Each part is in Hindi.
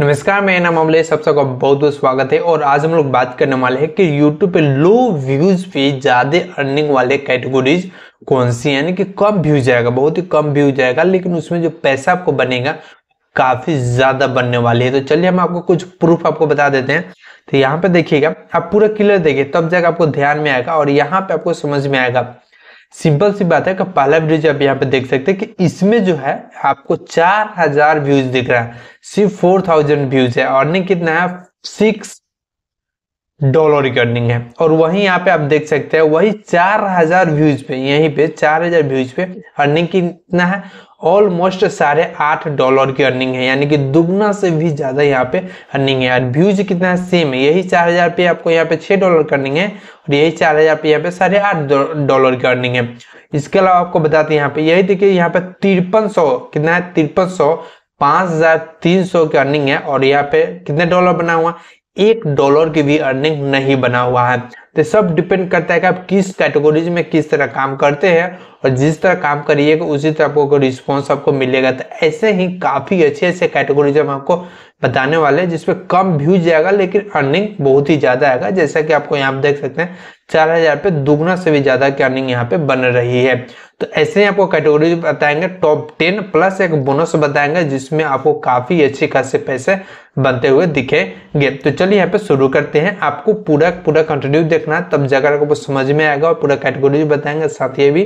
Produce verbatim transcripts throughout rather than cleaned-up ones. नमस्कार, मेरा नाम अमलेश, आप सबका बहुत बहुत स्वागत है। और आज हम लोग बात करने वाले हैं कि YouTube पे लो व्यूज पे ज्यादा अर्निंग वाले कैटेगरीज कौन सी, यानी कि कम व्यूज आएगा, बहुत ही कम व्यूज आएगा, लेकिन उसमें जो पैसा आपको बनेगा काफी ज्यादा बनने वाली है। तो चलिए हम आपको कुछ प्रूफ आपको बता देते हैं। तो यहाँ पे देखिएगा, आप पूरा क्लियर देखिए तब जाकर आपको ध्यान में आएगा और यहाँ पे आपको समझ में आएगा। सिंपल सी बात है कि पहला वीडियो आप यहाँ पे देख सकते हैं कि इसमें जो है आपको चार हजार व्यूज दिख रहा है, सिर्फ फोर थाउजेंड व्यूज है। अर्निंग कितना है? सिक्स डॉलर की अर्निंग है। और वहीं यहाँ पे आप देख सकते हैं, वही चार हजार व्यूज पे, यहीं पे चार हजार व्यूज पे अर्निंग कितना है? ऑलमोस्ट साढ़े आठ डॉलर की अर्निंग है, यानी कि दुगना से भी ज्यादा यहाँ पे अर्निंग है। और व्यूज कितना है? सेम है, यही चार हजार पे आपको यहाँ पे छह डॉलर की अर्निंग है और यही चार हजार पे यहाँ पे साढ़े आठ डॉलर की अर्निंग है। इसके अलावा आपको बताते हैं यहाँ पे, यही देखिए यहाँ पे तिरपन सौ कितना है, तिरपन सौ पांच हजार तीन सौ की अर्निंग है और यहाँ पे कितने डॉलर बना हुआ? एक डॉलर की भी अर्निंग नहीं बना हुआ है। तो सब डिपेंड करता है कि आप किस कैटेगरीज में किस तरह काम करते हैं और जिस तरह काम करिएगा उसी तरह आपको रिस्पॉन्स आपको मिलेगा। तो ऐसे ही काफी अच्छे अच्छे कैटेगरीज हम आपको बताने वाले हैं जिसपे कम व्यूज जाएगा लेकिन अर्निंग बहुत ही ज्यादा आएगा। जैसा कि आपको यहाँ देख सकते हैं, चार हजार पे दुगना से भी ज्यादा की अर्निंग यहाँ पे बन रही है। तो ऐसे ही आपको कैटेगरीज बताएंगे, टॉप टेन प्लस एक बोनस बताएंगे जिसमें आपको काफी अच्छे खासे पैसे बनते हुए दिखेंगे। तो चलिए यहाँ पे शुरू करते हैं। आपको पूरा पूरा कंटिन्यू देखना तब जाकर आपको समझ में आएगा और पूरा कैटेगरीज बताएंगे, साथ ही भी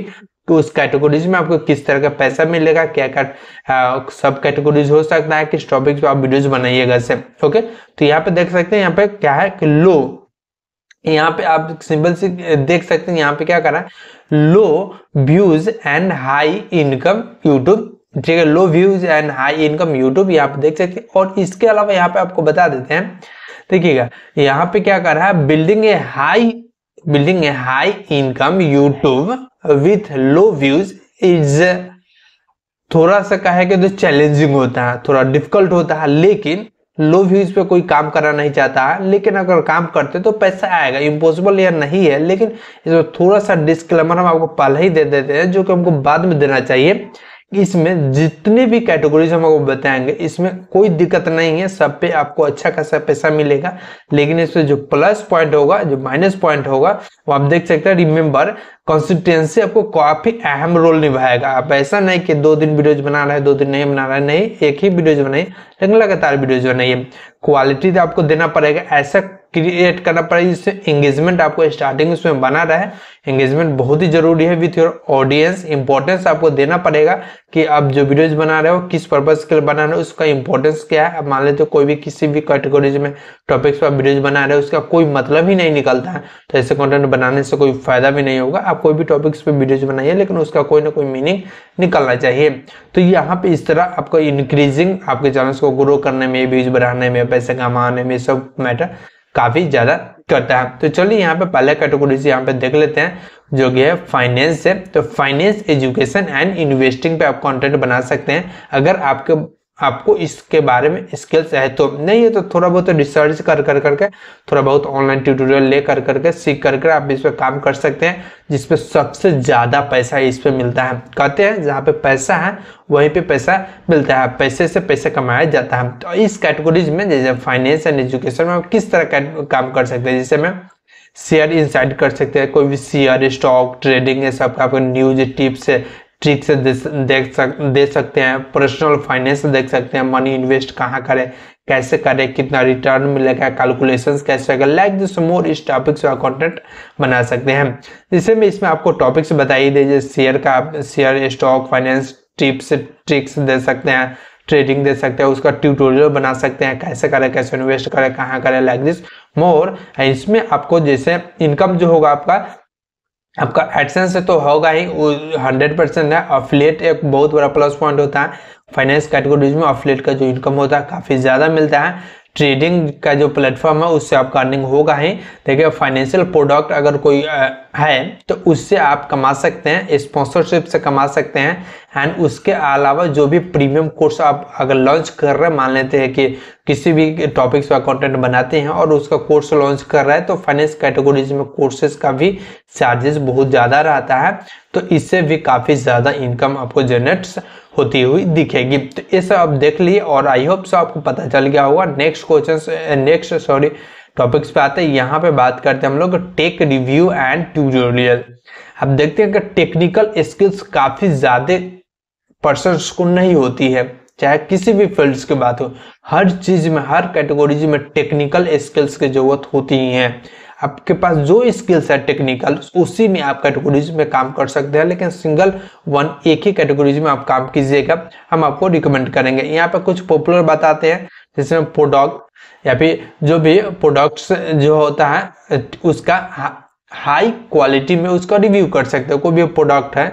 कि उस कैटेगरीज में आपको किस तरह का पैसा मिलेगा, क्या क्या सब कैटेगरीज हो सकता है, किस टॉपिक पे आप वीडियोस बनाइएगा से। ओके, तो यहाँ पे देख सकते हैं यहाँ पे क्या है कि लो, यहाँ पे आप सिंपल से देख सकते हैं यहाँ पे क्या करा है, low views and high income YouTube, ठीक है, low views and high income YouTube यहाँ पे देख सकते हैं। और इसके अलावा यहाँ पे आपको बता देते हैं, देखिएगा यहाँ पे क्या कर रहा है, building a high building a high income YouTube with low views is थोड़ा सा कहे कि तो चैलेंजिंग होता है, थोड़ा डिफिकल्ट होता है, लेकिन लो व्यूज पे कोई काम करना नहीं चाहता है, लेकिन अगर काम करते तो पैसा आएगा। इम्पॉसिबल या नहीं है, लेकिन इसमें थोड़ा सा डिस्क्लेमर हम आपको पहले ही दे देते हैं जो कि हमको बाद में देना चाहिए। इसमें जितने भी कैटेगरीज हम आपको बताएंगे इसमें कोई दिक्कत नहीं है, सब पे आपको अच्छा खासा पैसा मिलेगा, लेकिन इसमें जो प्लस पॉइंट होगा जो माइनस पॉइंट होगा वो आप देख सकते हैं। रिमेम्बर, कंसिस्टेंसी आपको काफी अहम रोल निभाएगा। आप ऐसा नहीं कि दो दिन वीडियोज बना रहे हैं दो दिन नहीं बना रहे, नहीं, एक ही वीडियोज बनाइए लेकिन लगातार वीडियोज बनाइए। क्वालिटी तो आपको देना पड़ेगा, ऐसा क्रिएट करना पड़ेगा जिससे एंगेजमेंट आपको स्टार्टिंग उसमें बना रहा है। एंगेजमेंट बहुत ही जरूरी है विथ योर ऑडियंस। इंपॉर्टेंस आपको देना पड़ेगा कि आप जो वीडियोज बना रहे हो किस पर्पज के लिए बना रहे हो, उसका इंपॉर्टेंस क्या है। आप मान लेते हो कोई भी किसी भी कैटेगरीज में टॉपिक्स पर वीडियोज बना रहे हो, उसका कोई मतलब ही नहीं निकलता है, तो ऐसे कंटेंट बनाने से कोई फायदा भी नहीं होगा। आप कोई भी टॉपिक्स पर वीडियोज बनाइए लेकिन उसका कोई ना कोई मीनिंग निकलना चाहिए। तो यहाँ पे इस तरह आपको इंक्रीजिंग आपके चैनल्स को ग्रो करने में, व्यूज बढ़ाने में, पैसे कमाने में सब मैटर काफी ज्यादा करता है। तो चलिए यहाँ पे पहले कैटेगरीज यहाँ पे देख लेते हैं जो कि है फाइनेंस है। तो फाइनेंस, एजुकेशन एंड इन्वेस्टिंग पे आप कंटेंट बना सकते हैं अगर आपके आपको इसके बारे में स्किल्स है तो। नहीं है तो थोड़ा बहुत रिसर्च कर कर करके, थोड़ा बहुत ऑनलाइन ट्यूटोरियल ले कर करके सीख कर कर आप इस पर काम कर सकते हैं, जिसपे सबसे ज्यादा पैसा इस पे मिलता है। कहते हैं जहाँ पे पैसा है वहीं पे पैसा मिलता है, पैसे से पैसे कमाया जाता है। तो इस कैटेगरीज में जैसे फाइनेंस एंड एजुकेशन में आप किस तरह काम कर सकते हैं, जैसे मैं शेयर इनसाइड कर सकते हैं, कोई भी शेयर, स्टॉक ट्रेडिंग, ये सब आपको न्यूज टिप्स ट्रिक से देख सक दे सकते हैं। पर्सनल फाइनेंस देख सकते हैं, मनी इन्वेस्ट कहाँ करें, कैसे करें, कितना रिटर्न मिलेगा, कैलकुलेशंस कैसे करें, लाइक दिस मोर, इस टॉपिक्स का कंटेंट बना सकते हैं। जिससे में इसमें आपको टॉपिक्स बताई दीजिए, शेयर का आप share, stock, finance tips tricks दे सकते हैं, ट्रेडिंग दे सकते हैं, उसका ट्यूटोरियल बना सकते हैं, कैसे करें, कैसे इन्वेस्ट करें, कहाँ करें, लाइक दिस मोर। इसमें आपको जैसे इनकम जो होगा आपका आपका एडसेंस से तो होगा ही, हंड्रेड परसेंट है। अफिलिएट एक बहुत बड़ा प्लस पॉइंट होता है फाइनेंस कैटेगरीज में, अफिलिएट का जो इनकम होता है काफ़ी ज़्यादा मिलता है। ट्रेडिंग का जो प्लेटफॉर्म है उससे आपका अर्निंग होगा ही। देखिए, फाइनेंशियल प्रोडक्ट अगर कोई है तो उससे आप कमा सकते हैं, स्पॉन्सरशिप से कमा सकते हैं। एंड उसके अलावा जो भी प्रीमियम कोर्स आप अगर लॉन्च कर रहे हैं, मान लेते हैं कि किसी भी टॉपिक्स पर कंटेंट बनाते हैं और उसका कोर्स लॉन्च कर रहा है, तो फाइनेंस कैटेगरीज में कोर्सेज का भी चार्जेस बहुत ज़्यादा रहता है, तो इससे भी काफ़ी ज़्यादा इनकम आपको जनरेट होती हुई दिखेगी। तो ये सब आप देख लिए और आई होप सो आपको पता चल गया होगा। Next question next sorry topics पे आते हैं। यहाँ पे बात करते हैं हम लोग टेक रिव्यू एंड ट्यूटोरियल। आप देखते हैं कि टेक्निकल स्किल्स काफी ज्यादा पर्सन्स को नहीं होती है, चाहे किसी भी फील्ड्स की बात हो, हर चीज में हर कैटेगोरीज में टेक्निकल स्किल्स की जरूरत होती ही है। आपके पास जो स्किल्स है टेक्निकल उसी में आप कैटेगोरीज में काम कर सकते हैं, लेकिन सिंगल वन एक ही कैटेगोरीज में आप काम कीजिएगा, हम आपको रिकमेंड करेंगे। यहाँ पर कुछ पॉपुलर बताते हैं जिसमें प्रोडक्ट या फिर जो भी प्रोडक्ट्स जो होता है उसका हाई क्वालिटी में उसका रिव्यू कर सकते हो। कोई भी प्रोडक्ट है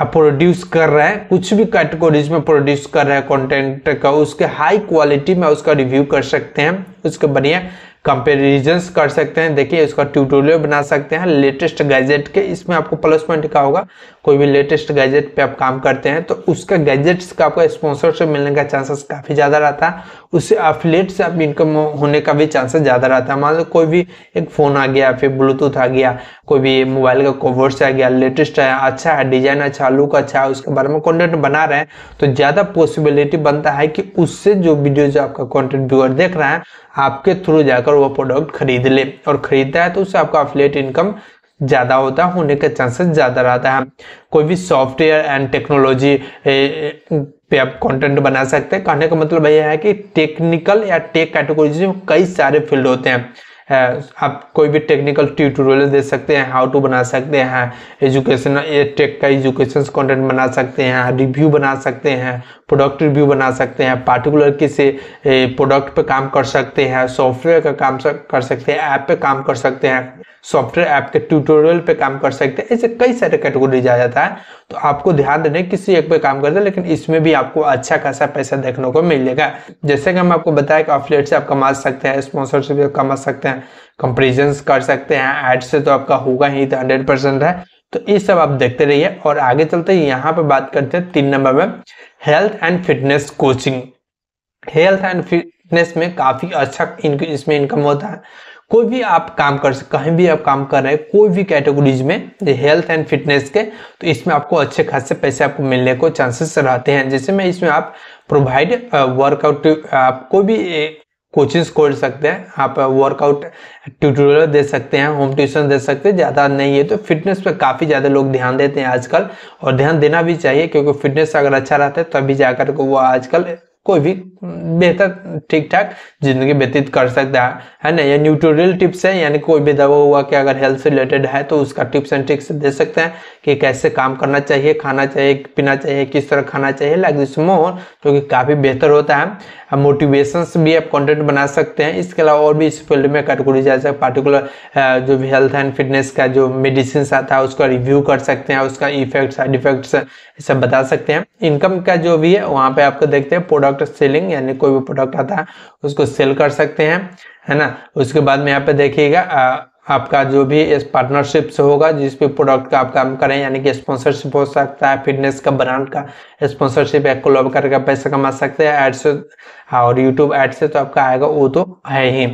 आप प्रोड्यूस कर रहे हैं, कुछ भी कैटेगोरीज में प्रोड्यूस कर रहे हैं कंटेंट का, उसके हाई क्वालिटी में उसका रिव्यू कर सकते हैं, उसके बढ़िया कंपेरिजन्स कर सकते हैं। देखिए उसका ट्यूटोरियल बना सकते हैं लेटेस्ट गैजेट के, इसमें आपको प्लस पॉइंट का होगा। कोई भी लेटेस्ट गैजेट पे आप काम करते हैं तो उसका गैजेट्स का आपका स्पॉन्सरशिप मिलने का चांसेस काफ़ी ज़्यादा रहता है, उससे एफिलिएट से आप इनकम होने का भी चांसेस ज़्यादा रहता है। मान लो कोई भी एक फ़ोन आ गया, फिर ब्लूटूथ आ गया, कोई भी मोबाइल का कवर्स आ गया, लेटेस्ट है, अच्छा है, डिजाइन अच्छा, लुक अच्छा है, उसके बारे में कॉन्टेंट बना रहे हैं तो ज़्यादा पॉसिबिलिटी बनता है कि उससे जो वीडियो आपका कॉन्टेंट व्यूअर देख रहा है आपके थ्रू जाकर वो प्रोडक्ट खरीद ले, और खरीदता है तो उससे आपका एफिलिएट इनकम ज़्यादा होता है, होने का चांसेस ज़्यादा रहता है। कोई भी सॉफ्टवेयर एंड टेक्नोलॉजी पे आप कंटेंट बना सकते हैं। कहने का मतलब यह है कि टेक्निकल या टेक कैटेगोरीज में कई सारे फील्ड होते हैं। आप कोई भी टेक्निकल ट्यूटोरियल दे सकते हैं, हाउ टू बना सकते हैं, एजुकेशन टेक का एजुकेशन कंटेंट बना सकते हैं, रिव्यू बना सकते हैं, प्रोडक्ट रिव्यू बना सकते हैं, पार्टिकुलर किसी प्रोडक्ट पे काम कर सकते हैं, सॉफ्टवेयर का काम कर सकते हैं, ऐप पे काम कर सकते हैं, सॉफ्टवेयर ऐप के ट्यूटोरियल पे काम कर सकते हैं। ऐसे कई सारे कैटेगोरीज आ जाता है, तो आपको ध्यान देने किसी एक पे काम करते हैं, लेकिन इसमें भी आपको अच्छा खासा पैसा देखने को मिलेगा। जैसे कि हम आपको बताया कि एफिलिएट से आप कमा सकते हैं, स्पॉन्सरशिप से कमा सकते हैं, कंपेरिजन्स कर सकते हैं, एड से तो आपका होगा ही, तो हंड्रेड परसेंट है। तो ये सब आप देखते रहिए और आगे चलते हैं। यहाँ पे बात करते हैं तीन नंबर में health and fitness coaching. Health and fitness में काफी अच्छा इनक, इसमें इनकम होता है। कोई भी आप काम कर सकते, कहीं भी आप काम कर रहे हैं, कोई भी कैटेगरीज में हेल्थ एंड फिटनेस के, तो इसमें आपको अच्छे खासे पैसे आपको मिलने को चांसेस रहते हैं। जैसे में इसमें आप प्रोवाइड वर्कआउट, आप कोई भी कोचिंग खोल सकते हैं, आप वर्कआउट ट्यूटोरियल दे सकते हैं, होम ट्यूशन दे सकते हैं, ज़्यादा नहीं है तो फिटनेस पे काफ़ी ज़्यादा लोग ध्यान देते हैं आजकल, और ध्यान देना भी चाहिए क्योंकि फिटनेस अगर अच्छा रहता है तभी जाकर को वो आजकल कोई भी बेहतर ठीक ठाक जिंदगी व्यतीत कर सकता है, है ना। या न्यूट्रियल टिप्स है, यानी कोई भी दवा हुआ कि अगर हेल्थ से रिलेटेड है तो उसका टिप्स एंड ट्रिक्स दे सकते हैं कि कैसे काम करना चाहिए, खाना चाहिए, पीना चाहिए, किस तरह खाना चाहिए, लाइक दिस मोर, जो कि काफ़ी बेहतर होता है। मोटिवेशंस भी आप कंटेंट बना सकते हैं। इसके अलावा और भी इस फील्ड में कैटेगोरी जैसे पार्टिकुलर जो भी हेल्थ एंड फिटनेस का जो मेडिसिन आता है उसका रिव्यू कर सकते हैं, उसका इफेक्ट साइड इफेक्ट्स सब बता सकते हैं। इनकम का जो भी है वहाँ पर आपको देखते हैं प्रोडक्ट सेलिंग, यानी कोई भी प्रोडक्ट आता है उसको सेल कर सकते हैं, है ना। उसके बाद में यहाँ पे देखिएगा आपका जो भी इस पार्टनरशिप से होगा जिस भी प्रोडक्ट का आप काम करें, यानी कि स्पॉन्सरशिप हो सकता है, फिटनेस का ब्रांड का स्पॉन्सरशिप या कोलैब करके पैसा कमा सकते हैं, एड से और यूट्यूब एड से तो आपका आएगा, वो तो है ही।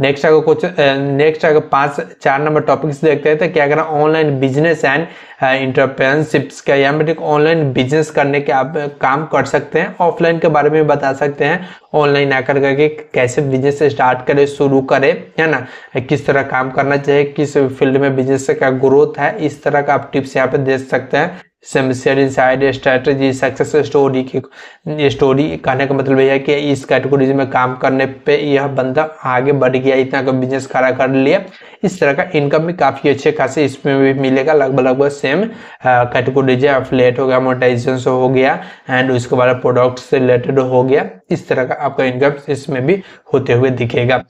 नेक्स्ट अगर कुछ नेक्स्ट अगर पाँच चार नंबर टॉपिक्स देखते हैं तो क्या करना, ऑनलाइन बिजनेस एंड इंटरप्रेन्योरशिप्स का, या मतलब ऑनलाइन बिजनेस करने के आप काम कर सकते हैं, ऑफलाइन के बारे में बता सकते हैं, ऑनलाइन आकर करके कैसे बिजनेस स्टार्ट करें, शुरू करें, है ना, किस तरह काम करना चाहिए, किस फील्ड में बिजनेस का ग्रोथ है, इस तरह का आप टिप्स यहाँ पे दे सकते हैं। Share inside, strategy, success story की स्टोरी कहने का मतलब यह है कि इस कैटेगरीज में काम करने पे यह बंदा आगे बढ़ गया, इतना का बिजनेस खड़ा कर लिया, इस तरह का इनकम भी काफ़ी अच्छे खासे इसमें भी मिलेगा। लगभग लगभग सेम कैटेगरीज है, एफिलिएट हो गया, मोनेटाइजेशन हो गया, एंड उसके बाद प्रोडक्ट से रिलेटेड हो गया, इस तरह का आपका इनकम इसमें भी होते हुए दिखेगा।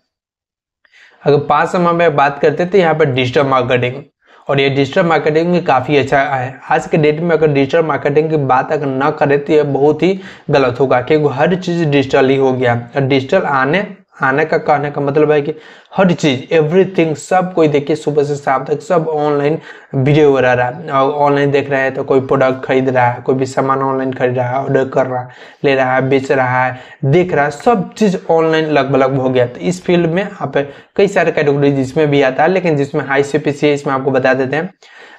अगर पाँच नंबर में बात करते तो यहाँ पर डिजिटल मार्केटिंग, और ये डिजिटल मार्केटिंग में काफ़ी अच्छा है। आज के डेट में अगर डिजिटल मार्केटिंग की बात अगर ना करें तो ये बहुत ही गलत होगा क्योंकि हर चीज़ डिजिटल ही हो गया। डिजिटल आने आने का कहने का मतलब है कि हर चीज़ एवरीथिंग सब कोई देखिए सुबह से शाम तक सब ऑनलाइन वीडियो बना रहा है और ऑनलाइन देख रहा है तो कोई प्रोडक्ट खरीद रहा है, कोई भी सामान ऑनलाइन खरीद रहा है, ऑर्डर कर रहा है, ले रहा है, बेच रहा है, देख रहा है, सब चीज़ ऑनलाइन लगभग लगभग हो गया। तो इस फील्ड में आप कई सारे कैटेगरी जिसमें भी आता है, लेकिन जिसमें हाई सीपीसी है इसमें आपको बता देते हैं।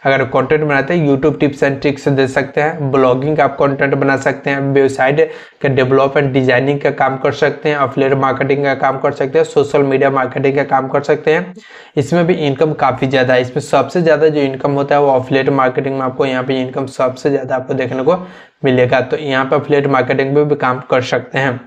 अगर कंटेंट बनाते हैं यूट्यूब टिप्स एंड ट्रिक्स दे सकते हैं, ब्लॉगिंग का आप कंटेंट बना सकते हैं, वेबसाइट का डेवलपमेंट डिजाइनिंग का काम कर सकते हैं, अफिलिएट मार्केटिंग का काम कर सकते हैं, सोशल मीडिया मार्केटिंग का काम कर सकते हैं। इसमें भी इनकम काफ़ी ज़्यादा है। इसमें सबसे ज़्यादा जो इनकम होता है वो अफिलिएट मार्केटिंग में आपको यहाँ पे इनकम सबसे ज़्यादा आपको देखने को मिलेगा। तो यहाँ पर अफिलिएट मार्केटिंग में भी काम कर सकते हैं।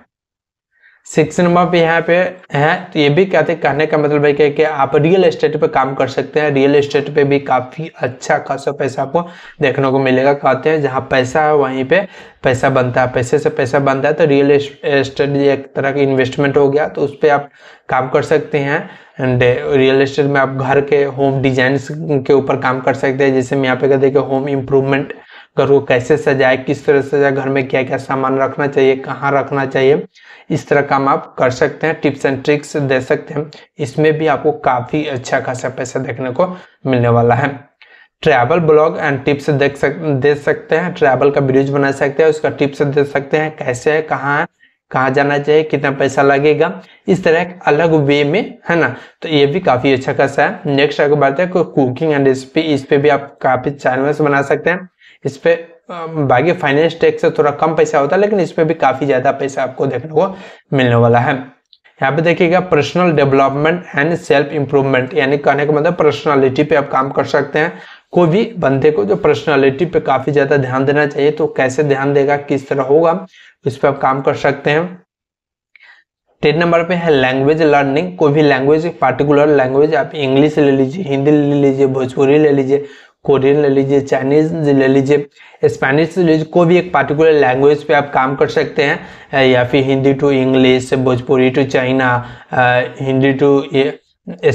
सिक्स नंबर पे यहाँ पे है, तो ये भी कहते कहने का मतलब है कि, कि आप रियल एस्टेट पे काम कर सकते हैं। रियल एस्टेट पे भी काफ़ी अच्छा खासा पैसा आपको देखने को मिलेगा। कहते हैं जहाँ पैसा है वहीं पे पैसा बनता है, पैसे से पैसा बनता है। तो रियल एस्टेट एक तरह की इन्वेस्टमेंट हो गया, तो उस पर आप काम कर सकते हैं। एंड रियल एस्टेट में आप घर के होम डिजाइन्स के ऊपर काम कर सकते हैं। जैसे मैं यहाँ पे कहते हैं कि होम इम्प्रूवमेंट, घर को कैसे सजाए, किस तरह सजाए, घर में क्या क्या सामान रखना चाहिए, कहाँ रखना चाहिए, इस तरह काम आप कर सकते हैं। टिप्स एंड ट्रिक्स दे सकते हैं, इसमें भी आपको काफ़ी अच्छा खासा पैसा देखने को मिलने वाला है। ट्रैवल ब्लॉग एंड टिप्स देख सक दे सकते हैं, ट्रैवल का वीडियोज बना सकते हैं, उसका टिप्स दे सकते हैं, कैसे है, कहाँ है, कहाँ जाना चाहिए, कितना पैसा लगेगा, इस तरह अलग वे में, है ना। तो ये भी काफ़ी अच्छा खासा है। नेक्स्ट आगे बात है कुकिंग एंड रेसिपी, इस पर भी आप काफ़ी चैनल्स बना सकते हैं। इस पे बाकी फाइनेंस टैक्स से थोड़ा कम पैसा होता है, लेकिन इस पे भी काफ़ी ज़्यादा पैसा आपको देखने को मिलने वाला है। यहाँ पे देखिएगा personal development and self improvement, यानी कहने का मतलब पर्सनालिटी पे आप काम कर सकते हैं। कोई भी बंदे को जो पर्सनालिटी पे काफ़ी ज़्यादा ध्यान देना चाहिए, तो कैसे ध्यान देगा, किस तरह होगा, उस पर आप काम कर सकते हैं। टेन नंबर पे है लैंग्वेज लर्निंग, कोई भी लैंग्वेज, पार्टिकुलर लैंग्वेज, आप इंग्लिश ले लीजिए, हिंदी ले लीजिए, भोजपुरी ले लीजिए, कोरियन ले लीजिए, चाइनीज ले लीजिए, स्पेनिश ले लीजिए, कोई भी एक पार्टिकुलर लैंग्वेज पे आप काम कर सकते हैं। या फिर Hindi to English, Bhojpuri to China, Hindi to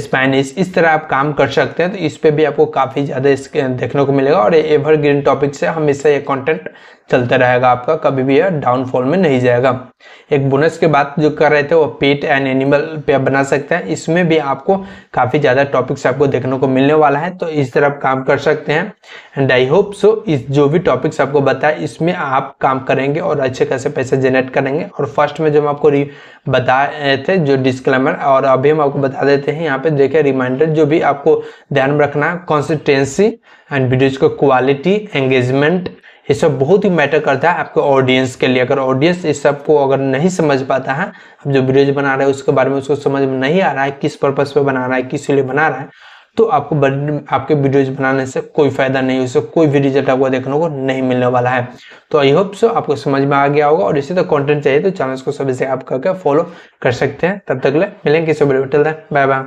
Spanish, इस तरह आप काम कर सकते हैं। तो इस पे भी आपको काफ़ी ज़्यादा देखने को मिलेगा और एवरग्रीन टॉपिक से हमेशा ये कंटेंट चलता रहेगा आपका, कभी भी यह डाउनफॉल में नहीं जाएगा। एक बोनस के बात जो कर रहे थे वो पेट एंड एनिमल पे आप बना सकते हैं, इसमें भी आपको काफ़ी ज़्यादा टॉपिक्स आपको देखने को मिलने वाला है। तो इस तरह आप काम कर सकते हैं। एंड आई होप सो इस जो भी टॉपिक्स आपको बताया इसमें आप काम करेंगे और अच्छे खासे पैसे जनरेट करेंगे। और फर्स्ट में जो हम आपको बताए थे जो डिस्क्लेमर, और अभी हम आपको बता देते हैं यहाँ पे देखिए रिमाइंडर, जो भी आपको ध्यान में रखना है कंसिस्टेंसी एंड वीडियोज का क्वालिटी, एंगेजमेंट, ये सब बहुत ही मैटर करता है आपके ऑडियंस के लिए। अगर ऑडियंस इस सब को अगर नहीं समझ पाता है, आप जो वीडियोज बना रहे हैं उसके बारे में उसको समझ में नहीं आ रहा है, किस पर्पस पे बना रहा है, किस लिए बना रहा है, तो आपको आपके वीडियोज बनाने से कोई फायदा नहीं, उससे कोई भी रिजल्ट आपको देखने को नहीं मिलने वाला है। तो आई होप सो आपको समझ में आ गया होगा। और इसी तरह तो कंटेंट चाहिए तो चैनल को सभी से आप करके फॉलो कर सकते हैं। तब तक ले मिलेंगे, बाय बाय।